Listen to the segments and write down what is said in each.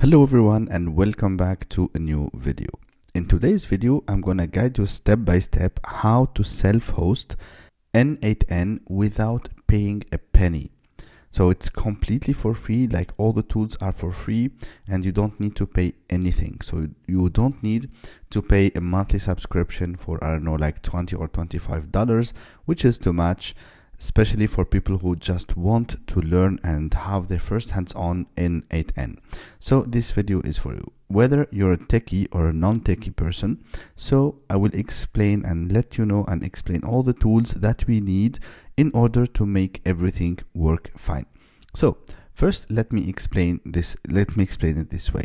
Hello everyone and welcome back to a new video. In today's video, I'm gonna guide you step by step how to self-host n8n without paying a penny. So it's completely for free, like all the tools are for free and you don't need to pay anything. So you don't need to pay a monthly subscription for, I don't know, like $20 or $25, which is too much, especially for people who just want to learn and have their first hands-on in n8n. So this video is for you, whether you're a techie or a non-techie person. So I will explain and let you know and explain all the tools that we need in order to make everything work fine. So first, let me explain it this way.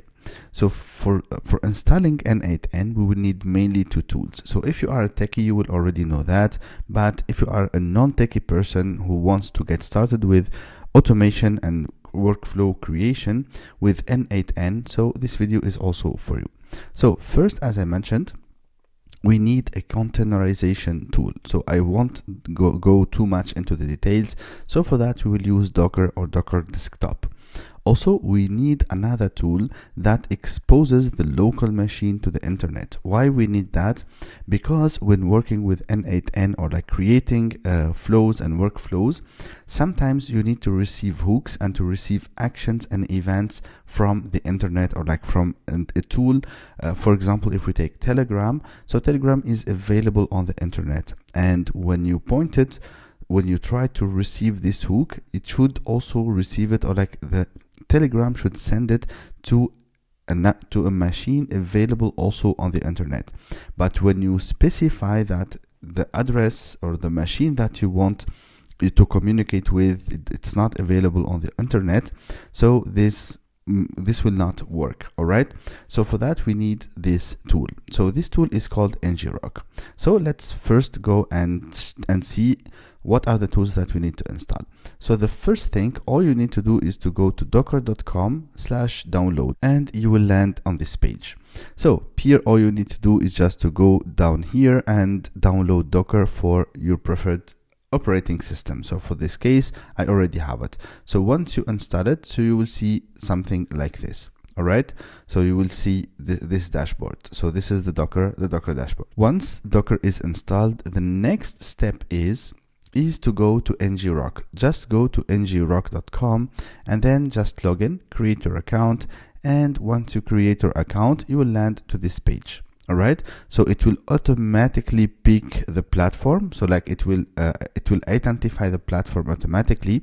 So for installing n8n, we will need mainly two tools. So if you are a techie, you will already know that. But if you are a non-techie person who wants to get started with automation and workflow creation with n8n, so this video is also for you. So first, as I mentioned, we need a containerization tool. So I won't go too much into the details. So for that, we will use Docker or Docker Desktop. Also, we need another tool that exposes the local machine to the internet. Why we need that? Because when working with n8n or like creating flows and workflows, sometimes you need to receive hooks and to receive actions and events from the internet or like from a tool. For example, if we take Telegram, so Telegram is available on the internet. And when you try to receive this hook, it should also receive it, or like the Telegram should send it to a machine available also on the internet. But when you specify that the address or the machine that you want to communicate with, it's not available on the internet, so this will not work. All right, so for that we need this tool. So this tool is called ngrok. So let's first go and see what are the tools that we need to install. So the first thing, all you need to do is to go to docker.com/download and you will land on this page. So here all you need to do is just to go down here and download Docker for your preferred operating system. So for this case, I already have it. So once you install it, so you will see something like this. All right, so you will see this dashboard. So this is the Docker dashboard. Once Docker is installed, the next step is to go to ngrok. Just go to ngrok.com and then just log in, create your account. And once you create your account, you will land to this page. All right, so it will automatically pick the platform. So like it will identify the platform automatically.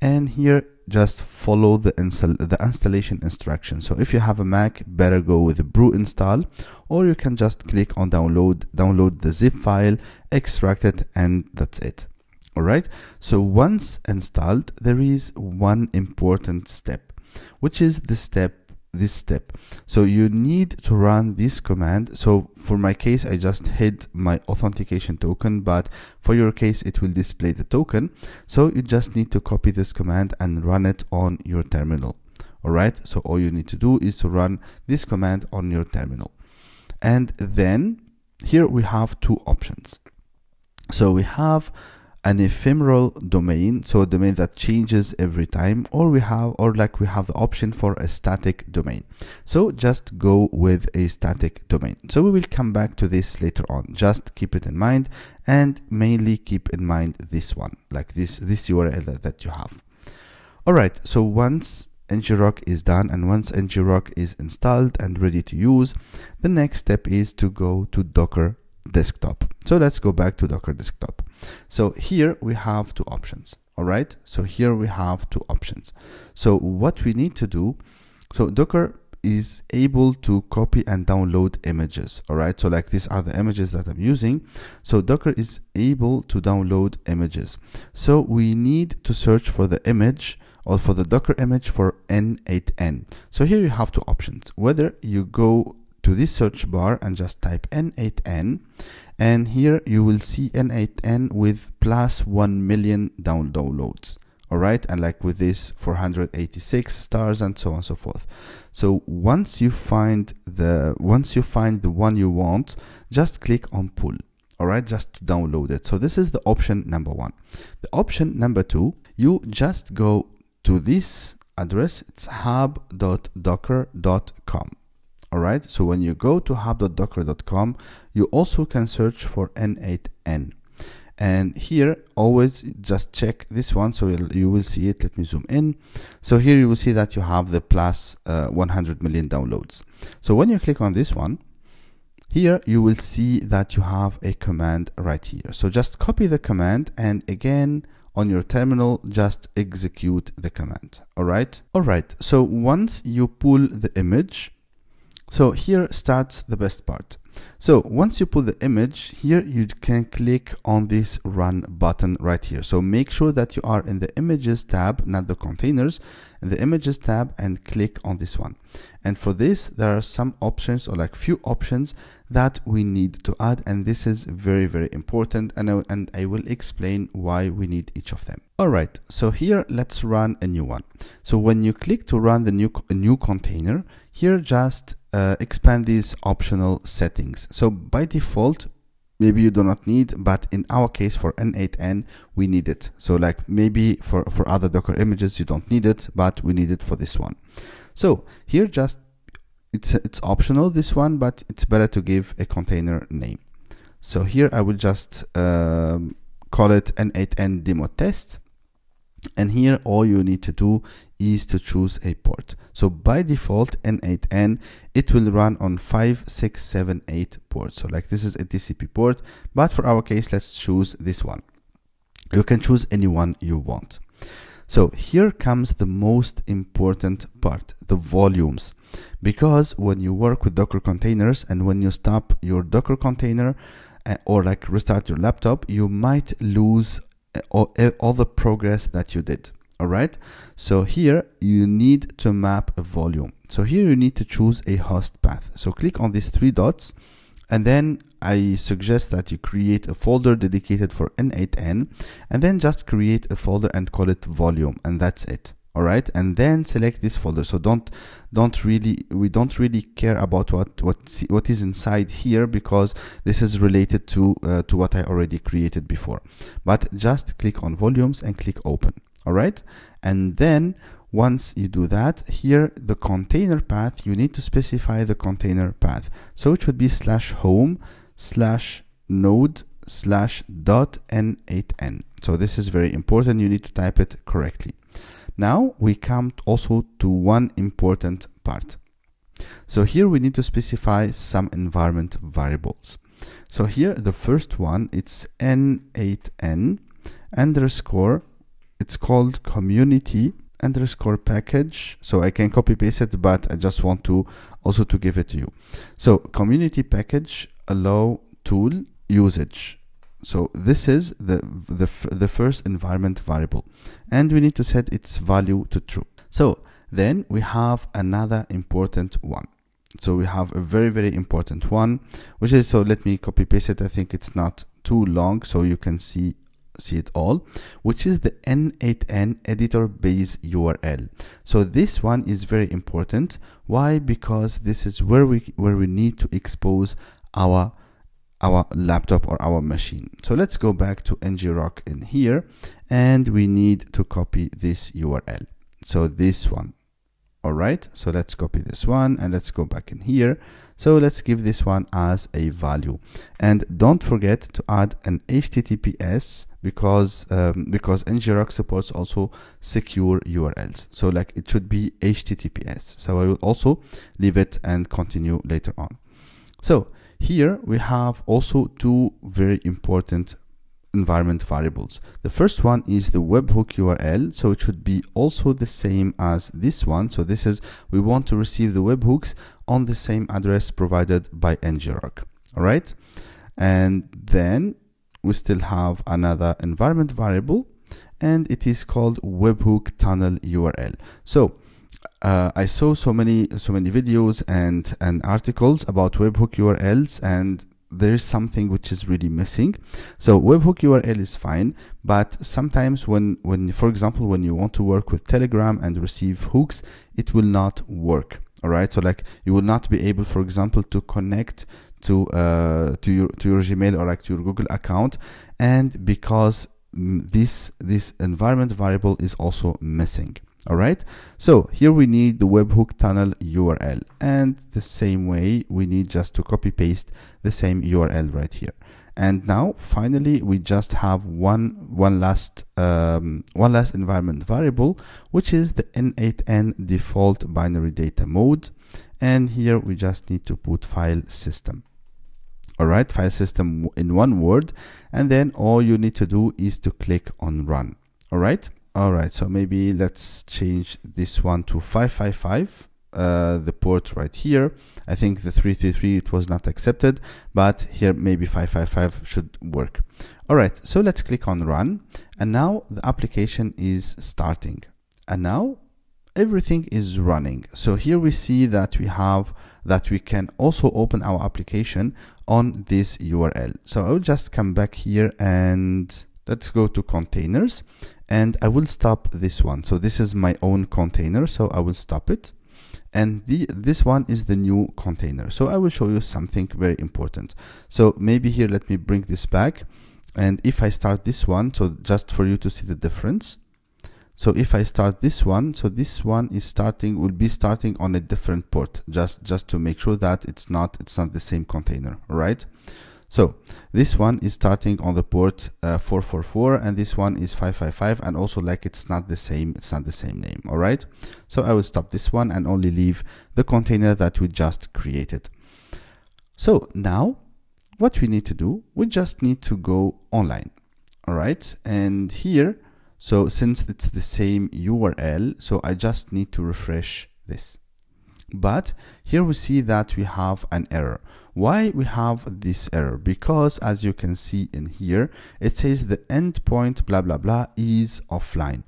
And here, just follow the installation instructions. So if you have a Mac, better go with the brew install, or you can just click on download the zip file, extract it, and that's it. All right, so once installed, there is one important step, which is this step. So you need to run this command. So for my case, I just hid my authentication token, but for your case, it will display the token. So you just need to copy this command and run it on your terminal. All right, so all you need to do is to run this command on your terminal. And then here we have two options. So we have an ephemeral domain, so a domain that changes every time, or we have the option for a static domain. So just go with a static domain. So we will come back to this later on. Just keep it in mind, and mainly keep in mind this one, like this URL that you have. All right, so once ngrok is done and once ngrok is installed and ready to use, the next step is to go to Docker Desktop. So let's go back to Docker Desktop. So here we have two options. All right, so here we have two options. So what we need to do, so Docker is able to copy and download images. All right, so like these are the images that I'm using. So Docker is able to download images. So we need to search for the image or for the Docker image for n8n. So here you have two options, whether you go to this search bar and just type n8n, and here you will see n8n with +1 million downloads. All right, and like with this 486 stars and so on and so forth. So once you find the one you want, just click on pull. All right, just to download it. So this is the option number one. The option number two, you just go to this address, it's hub.docker.com. All right, so when you go to hub.docker.com, you also can search for n8n. And here, always just check this one, so you will see it. Let me zoom in. So here you will see that you have the plus 100 million downloads. So when you click on this one, here you will see that you have a command right here. So just copy the command, and again, on your terminal, just execute the command. All right. All right. So once you pull the image, so here starts the best part. So once you pull the image, here you can click on this run button right here. So make sure that you are in the images tab, not the containers, in the images tab, and click on this one. And for this, there are some options, or like few options that we need to add. And this is very, very important. And I will explain why we need each of them. All right. So here, let's run a new one. So when you click to run the new container, here just expand these optional settings. So by default, maybe you do not need, but in our case for n8n, we need it. So like maybe for other Docker images, you don't need it, but we need it for this one. So here just, it's optional, this one, but it's better to give a container name. So here I will just call it n8n demo test. And here all you need to do is to choose a port. So by default n8n, it will run on 5678 ports. So like this is a TCP port, but for our case, let's choose this one. You can choose any one you want. So here comes the most important part, the volumes. Because when you work with Docker containers and when you stop your Docker container or like restart your laptop, you might lose all the progress that you did. All right. So here you need to map a volume. So here you need to choose a host path. So click on these three dots, and then I suggest that you create a folder dedicated for n8n, and then just create a folder and call it volume, and that's it. All right. And then select this folder. So we don't really care about what is inside here, because this is related to what I already created before. But just click on volumes and click open. All right. And then once you do that, here, the container path, you need to specify the container path. So it should be /home/node/.n8n. So this is very important. You need to type it correctly. Now we come also to one important part. So here we need to specify some environment variables. So here the first one, it's n8n_, it's called community_package. So I can copy paste it, but I just want to also to give it to you. So community package allow tool usage. So this is the first environment variable, and we need to set its value to true. So then we have another important one. So we have a very, very important one, which is, so let me copy paste it. I think it's not too long, so you can see it all, which is the n8n editor base URL. So this one is very important. Why? Because this is where we need to expose our laptop or our machine. So let's go back to ngrok in here, and we need to copy this URL. So this one. All right. So let's copy this one and let's go back in here. So let's give this one as a value, and don't forget to add an HTTPS because ngrok supports also secure URLs. So like it should be HTTPS. So I will also leave it and continue later on. So here we have also two very important environment variables. The first one is the webhook URL. So it should be also the same as this one. So this is, we want to receive the webhooks on the same address provided by ngrok. All right. And then we still have another environment variable, and it is called webhook tunnel URL. So I saw so many videos and articles about webhook URLs, and there is something which is really missing. So webhook URL is fine, but sometimes for example when you want to work with Telegram and receive hooks, it will not work. All right. So like you will not be able, for example, to connect to your Gmail or like to your Google account, and because this environment variable is also missing. All right, so here we need the webhook tunnel URL, and the same way we need just to copy paste the same URL right here. And now finally we just have one last environment variable, which is the n8n default binary data mode, and here we just need to put file system. All right, file system in one word, and then all you need to do is to click on run. All right. So maybe let's change this one to 555, the port right here. I think the 333, it was not accepted, but here maybe 555 should work. All right, so let's click on run, and now the application is starting, and now everything is running. So here we see that we can also open our application on this URL. So I'll just come back here and let's go to containers. And I will stop this one. So this is my own container, so I will stop it. And this one is the new container. So I will show you something very important. So maybe here, let me bring this back. And if I start this one, so just for you to see the difference. So if I start this one, so this one is starting, will be starting on a different port, just to make sure that it's not the same container, right? So this one is starting on the port 444, and this one is 555, and also like it's not the same name. All right, so I will stop this one and only leave the container that we just created. So now what we need to do, we just need to go online. All right, and here, so since it's the same URL, so I just need to refresh this. But here we see that we have an error. Why we have this error? Because as you can see in here, it says the endpoint blah blah blah is offline.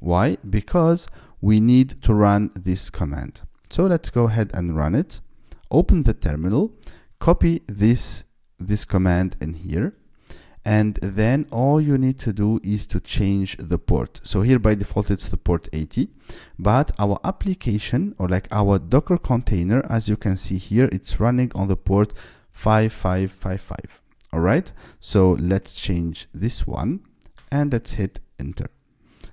Why? Because we need to run this command. So let's go ahead and run it. Open the terminal, copy this command in here, and then all you need to do is to change the port. So here by default it's the port 80, but our application, or like our Docker container, as you can see here, it's running on the port 5555. All right, so let's change this one and let's hit enter.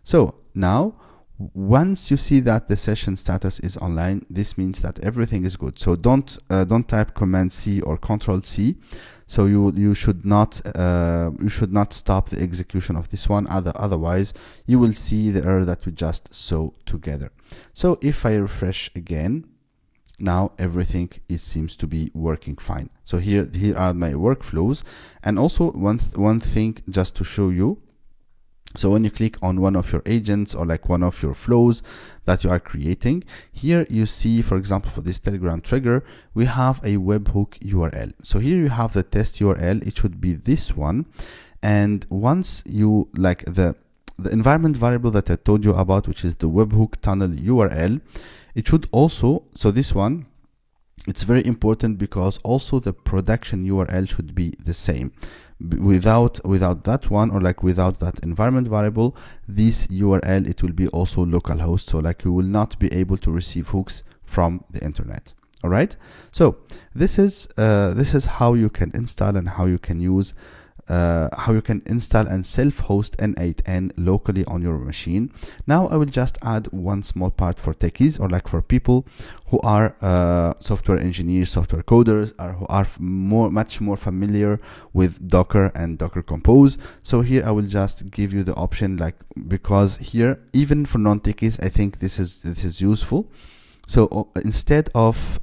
So now once you see that the session status is online, this means that everything is good. So don't type command C or control C. So you should not stop the execution of this one, otherwise you will see the error that we just saw together. So if I refresh again, now everything seems to be working fine. So here are my workflows. And also one thing just to show you. So when you click on one of your agents or like one of your flows that you are creating, here you see, for example, for this Telegram trigger, we have a webhook URL. So here you have the test URL. It should be this one. And once you like the environment variable that I told you about, which is the webhook tunnel URL, it should also, so this one, it's very important because also the production URL should be the same. Without that one, or like without that environment variable, this URL, it will be also localhost. So like you will not be able to receive hooks from the internet. All right. So this is how you can install and how you can use and self-host n8n locally on your machine. Now I will just add one small part for techies, or like for people who are software engineers, software coders, or who are much more familiar with Docker and Docker Compose. So here I will just give you the option, like, because here even for non-techies, I think this is useful. So instead of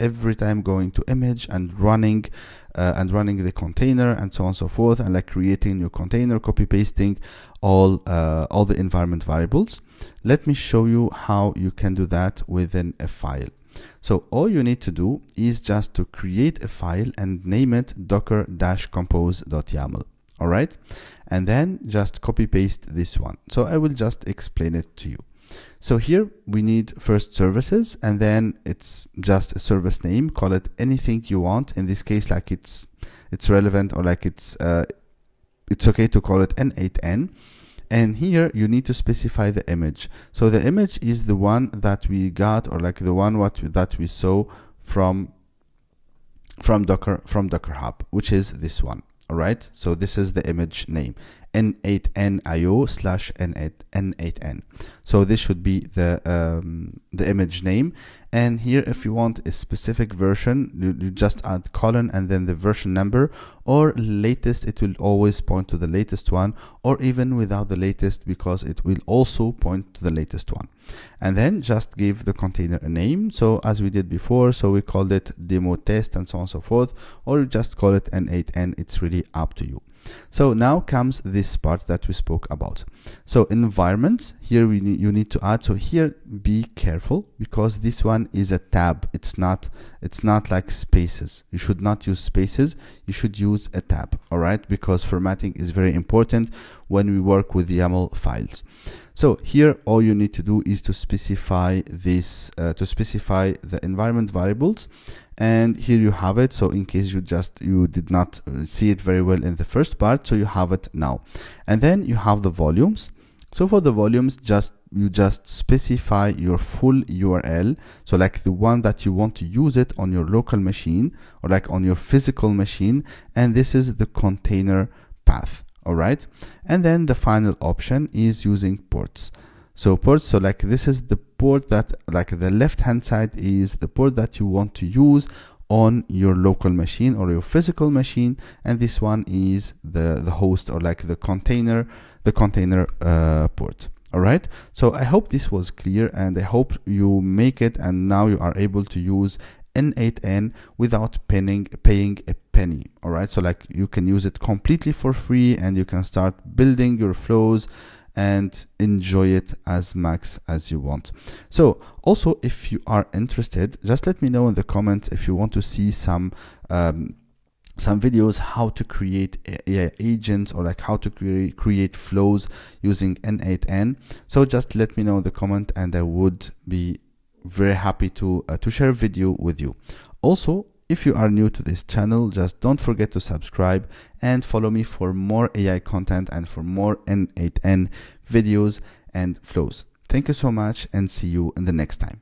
every time going to image and running the container and so on and so forth, and like creating new container, copy pasting all the environment variables, let me show you how you can do that within a file. So all you need to do is just to create a file and name it docker-compose.yaml. All right, and then just copy paste this one. So I will just explain it to you. So here we need first services, and then it's just a service name. Call it anything you want. In this case, like it's relevant, or like it's okay to call it n8n. And here you need to specify the image. So the image is the one that we got, or like the one that we saw from Docker Hub, which is this one. All right. So this is the image name n8nio/n8n. So this should be the image name. And here, if you want a specific version, you just add colon and then the version number, or latest. It will always point to the latest one, or even without the latest, because it will also point to the latest one. And then just give the container a name. So as we did before, so we called it demo test and so on and so forth, or you just call it n8n. It's really up to you. So now comes this part that we spoke about. So environments, here you need to add. So here, be careful, because this one is a tab. It's not like spaces. You should not use spaces. You should use a tab, all right? Because formatting is very important when we work with YAML files. So here, all you need to do is to specify this, to specify the environment variables. And here you have it. So in case you did not see it very well in the first part, so you have it now. And then you have the volumes. So for the volumes, you just specify your full URL. So like the one that you want to use it on your local machine, or like on your physical machine. And this is the container path. All right. And then the final option is using ports. So ports, so like this is the port that, like the left-hand side is the port that you want to use on your local machine or your physical machine. And this one is the host, or like the container port. All right. So I hope this was clear, and I hope you make it. And now you are able to use n8n without paying a penny. All right. So like you can use it completely for free, and you can start building your flows and enjoy it as much as you want. So also, if you are interested, just let me know in the comments if you want to see some videos how to create AI agents, or like how to create flows using n8n. So just let me know in the comment, and I would be very happy to share a video with you. Also, if you are new to this channel, just don't forget to subscribe and follow me for more AI content and for more n8n videos and flows. Thank you so much, and see you in the next time.